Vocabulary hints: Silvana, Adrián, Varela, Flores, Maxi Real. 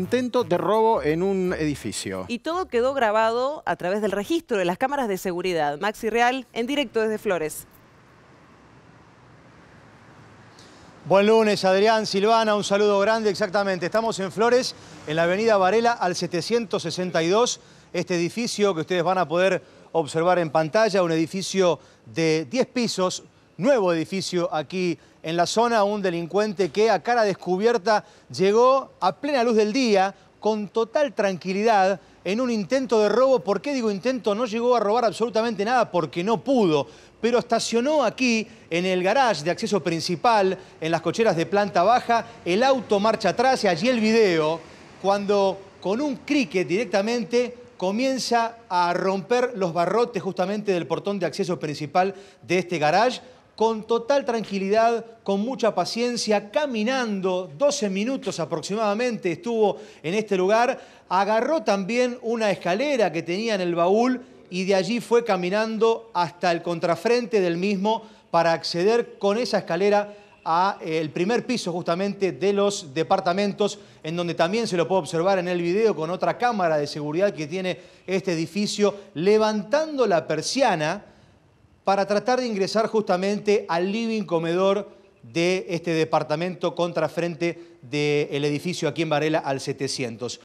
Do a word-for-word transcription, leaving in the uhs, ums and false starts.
Intento de robo en un edificio. Y todo quedó grabado a través del registro de las cámaras de seguridad. Maxi Real, en directo desde Flores. Buen lunes, Adrián, Silvana, un saludo grande. Exactamente, estamos en Flores, en la avenida Varela, al setecientos sesenta y dos. Este edificio que ustedes van a poder observar en pantalla, un edificio de diez pisos, nuevo edificio aquí en la zona, un delincuente que a cara descubierta llegó a plena luz del día, con total tranquilidad, en un intento de robo. ¿Por qué digo intento? No llegó a robar absolutamente nada porque no pudo, pero estacionó aquí, en el garage de acceso principal, en las cocheras de planta baja, el auto marcha atrás y allí el video, cuando con un cricket directamente comienza a romper los barrotes justamente del portón de acceso principal de este garage, con total tranquilidad, con mucha paciencia, caminando doce minutos aproximadamente estuvo en este lugar, agarró también una escalera que tenía en el baúl y de allí fue caminando hasta el contrafrente del mismo para acceder con esa escalera al primer piso justamente de los departamentos, en donde también se lo puede observar en el video con otra cámara de seguridad que tiene este edificio, levantando la persiana para tratar de ingresar justamente al living comedor de este departamento contrafrente del edificio aquí en Varela al setecientos.